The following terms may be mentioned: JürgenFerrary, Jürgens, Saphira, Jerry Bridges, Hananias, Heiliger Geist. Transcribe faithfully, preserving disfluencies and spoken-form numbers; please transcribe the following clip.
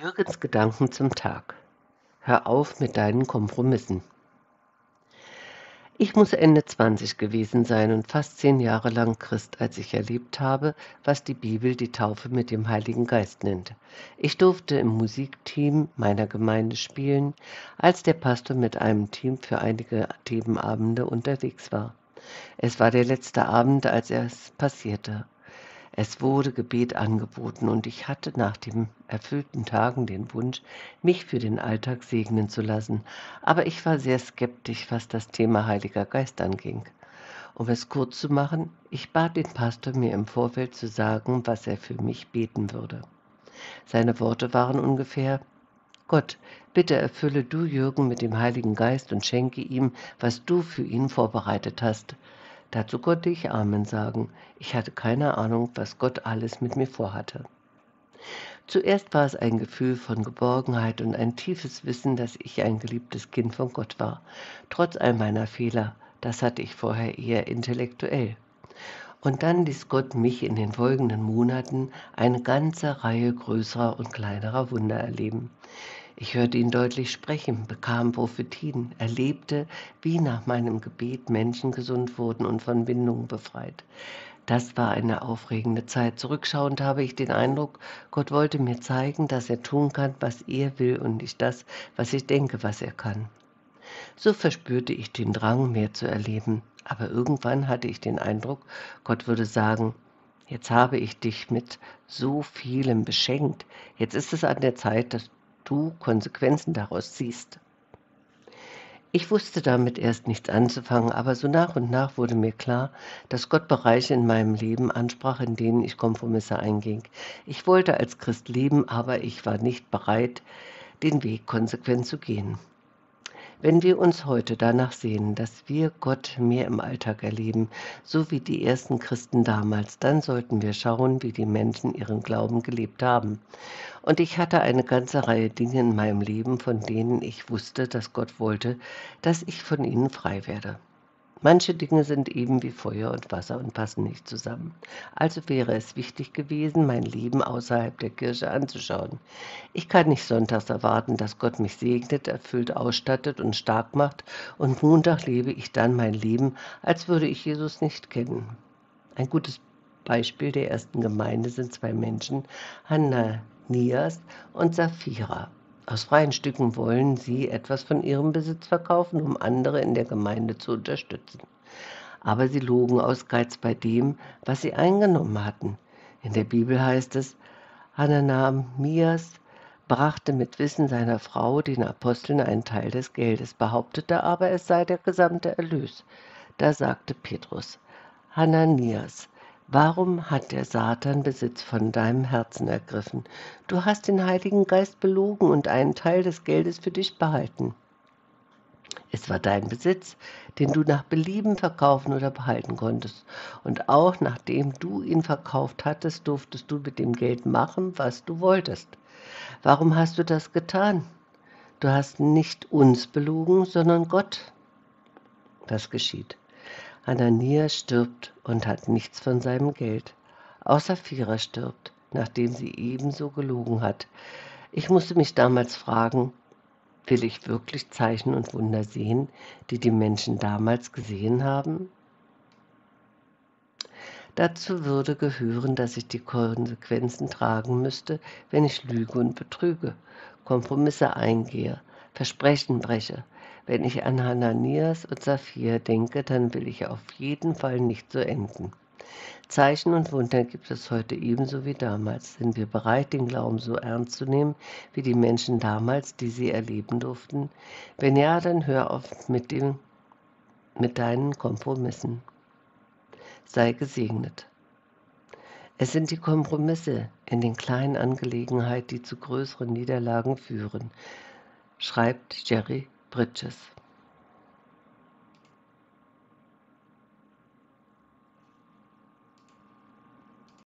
Jürgens Gedanken zum Tag. Hör auf mit deinen Kompromissen. Ich muss Ende zwanzig gewesen sein und fast zehn Jahre lang Christ, als ich erlebt habe, was die Bibel die Taufe mit dem Heiligen Geist nennt. Ich durfte im Musikteam meiner Gemeinde spielen, als der Pastor mit einem Team für einige Themenabende unterwegs war. Es war der letzte Abend, als es passierte. Es wurde Gebet angeboten und ich hatte nach den erfüllten Tagen den Wunsch, mich für den Alltag segnen zu lassen. Aber ich war sehr skeptisch, was das Thema Heiliger Geist anging. Um es kurz zu machen, ich bat den Pastor, mir im Vorfeld zu sagen, was er für mich beten würde. Seine Worte waren ungefähr: Gott, bitte erfülle du Jürgen mit dem Heiligen Geist und schenke ihm, was du für ihn vorbereitet hast. Dazu konnte ich Amen sagen. Ich hatte keine Ahnung, was Gott alles mit mir vorhatte. Zuerst war es ein Gefühl von Geborgenheit und ein tiefes Wissen, dass ich ein geliebtes Kind von Gott war, trotz all meiner Fehler. Das hatte ich vorher eher intellektuell. Und dann ließ Gott mich in den folgenden Monaten eine ganze Reihe größerer und kleinerer Wunder erleben. Ich hörte ihn deutlich sprechen, bekam Prophetien, erlebte, wie nach meinem Gebet Menschen gesund wurden und von Bindungen befreit. Das war eine aufregende Zeit. Zurückschauend habe ich den Eindruck, Gott wollte mir zeigen, dass er tun kann, was er will und nicht das, was ich denke, was er kann. So verspürte ich den Drang, mehr zu erleben. Aber irgendwann hatte ich den Eindruck, Gott würde sagen: Jetzt habe ich dich mit so vielem beschenkt. Jetzt ist es an der Zeit, dass du du Konsequenzen daraus ziehst. Ich wusste damit erst nichts anzufangen, aber so nach und nach wurde mir klar, dass Gott Bereiche in meinem Leben ansprach, in denen ich Kompromisse einging. Ich wollte als Christ leben, aber ich war nicht bereit, den Weg konsequent zu gehen. Wenn wir uns heute danach sehnen, dass wir Gott mehr im Alltag erleben, so wie die ersten Christen damals, dann sollten wir schauen, wie die Menschen ihren Glauben gelebt haben. Und ich hatte eine ganze Reihe Dinge in meinem Leben, von denen ich wusste, dass Gott wollte, dass ich von ihnen frei werde. Manche Dinge sind eben wie Feuer und Wasser und passen nicht zusammen. Also wäre es wichtig gewesen, mein Leben außerhalb der Kirche anzuschauen. Ich kann nicht sonntags erwarten, dass Gott mich segnet, erfüllt, ausstattet und stark macht, und Montag lebe ich dann mein Leben, als würde ich Jesus nicht kennen. Ein gutes Beispiel der ersten Gemeinde sind zwei Menschen, Hananias und Saphira. Aus freien Stücken wollen sie etwas von ihrem Besitz verkaufen, um andere in der Gemeinde zu unterstützen. Aber sie logen aus Geiz bei dem, was sie eingenommen hatten. In der Bibel heißt es: Hananias brachte mit Wissen seiner Frau den Aposteln einen Teil des Geldes, behauptete aber, es sei der gesamte Erlös. Da sagte Petrus: Hananias, warum hat der Satan Besitz von deinem Herzen ergriffen? Du hast den Heiligen Geist belogen und einen Teil des Geldes für dich behalten. Es war dein Besitz, den du nach Belieben verkaufen oder behalten konntest. Und auch nachdem du ihn verkauft hattest, durftest du mit dem Geld machen, was du wolltest. Warum hast du das getan? Du hast nicht uns belogen, sondern Gott. Was geschieht? Hananias stirbt und hat nichts von seinem Geld. Auch Saphira stirbt, nachdem sie ebenso gelogen hat. Ich musste mich damals fragen: Will ich wirklich Zeichen und Wunder sehen, die die Menschen damals gesehen haben? Dazu würde gehören, dass ich die Konsequenzen tragen müsste, wenn ich lüge und betrüge, Kompromisse eingehe, Versprechen breche. Wenn ich an Hananias und Saphira denke, dann will ich auf jeden Fall nicht so enden. Zeichen und Wunder gibt es heute ebenso wie damals. Sind wir bereit, den Glauben so ernst zu nehmen, wie die Menschen damals, die sie erleben durften? Wenn ja, dann hör auf mit, dem, mit deinen Kompromissen. Sei gesegnet. Es sind die Kompromisse in den kleinen Angelegenheiten, die zu größeren Niederlagen führen, schreibt Jerry Bridges.